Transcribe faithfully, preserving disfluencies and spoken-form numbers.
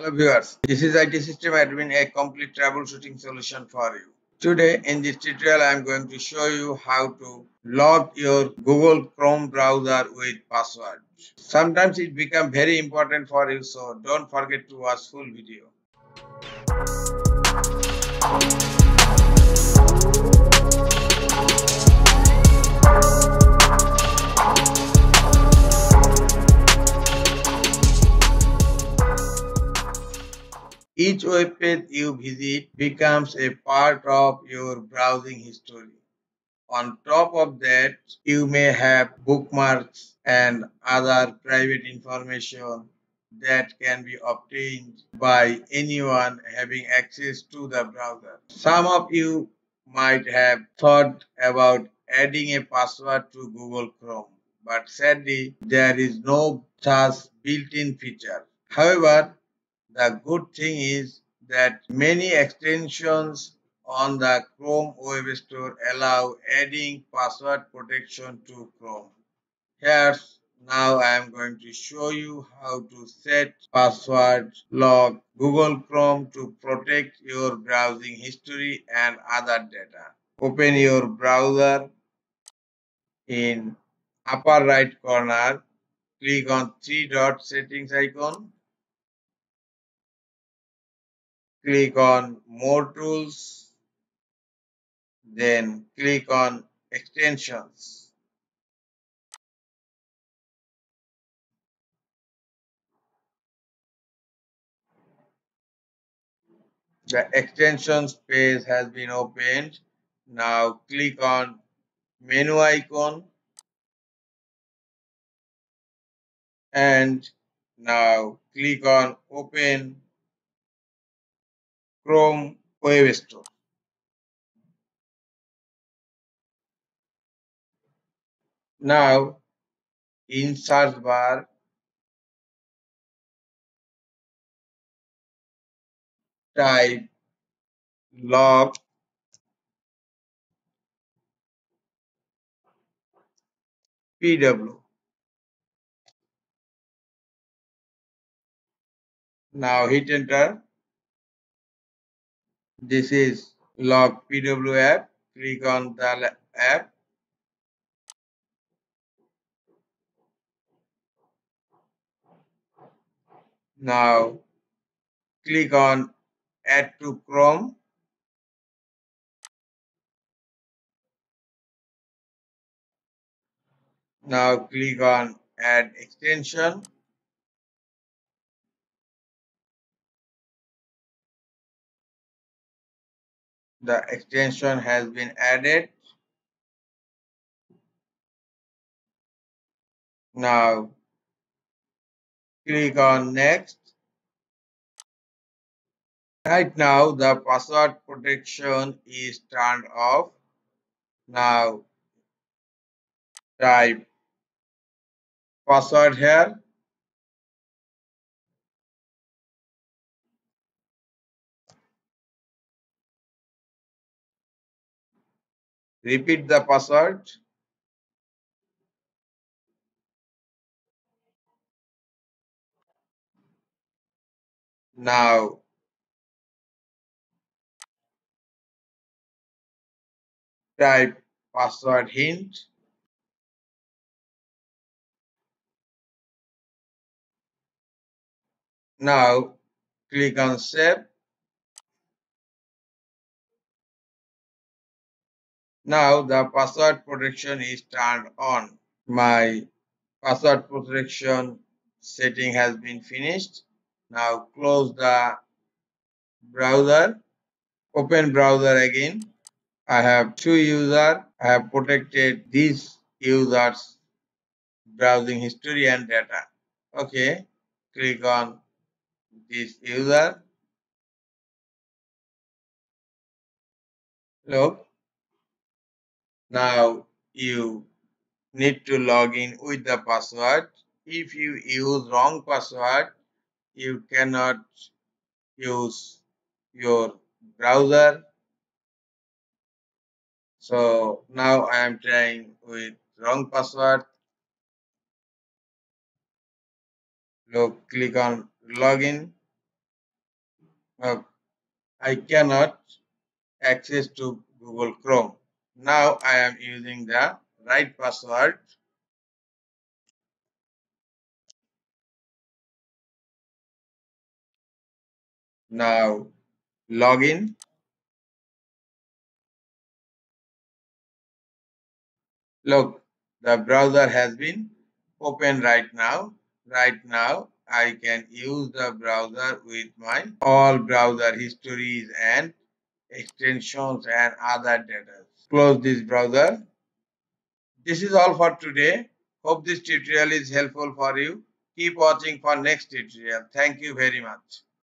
Hello viewers, this is I T System Admin, a complete troubleshooting solution for you. Today in this tutorial I am going to show you how to lock your Google Chrome browser with password. Sometimes it becomes very important for you, so don't forget to watch full video. Each web page you visit becomes a part of your browsing history. On top of that, you may have bookmarks and other private information that can be obtained by anyone having access to the browser. Some of you might have thought about adding a password to Google Chrome, but sadly, there is no such built-in feature. However, the good thing is that many extensions on the Chrome Webstore allow adding password protection to Chrome. Here's now I am going to show you how to set password lock Google Chrome to protect your browsing history and other data. Open your browser. In upper right corner, click on three dot settings icon. Click on More Tools, then click on Extensions. The Extensions page has been opened. Now click on Menu icon, and now click on Open Chrome Webstore. Now in search bar, type LockPW. Now hit enter. This is LockPW app. Click on the app. Now click on Add to Chrome. Now click on Add Extension. The extension has been added. Now click on Next. Right now the password protection is turned off. Now type password here. Repeat the password. Now type password hint. Now click on Save. Now the password protection is turned on. My password protection setting has been finished. Now close the browser. Open browser again. I have two users. I have protected these users' browsing history and data. Okay, click on this user. Look. Now you need to log in with the password. If you use wrong password, you cannot use your browser. So now I am trying with wrong password. Look, click on login. uh, I cannot access to Google Chrome. Now I am using the right password. Now login. Look, the browser has been opened right now. Right now I can use the browser with my all browser histories and extensions and other data. Close this browser. This is all for today. Hope this tutorial is helpful for you. Keep watching for next tutorial. Thank you very much.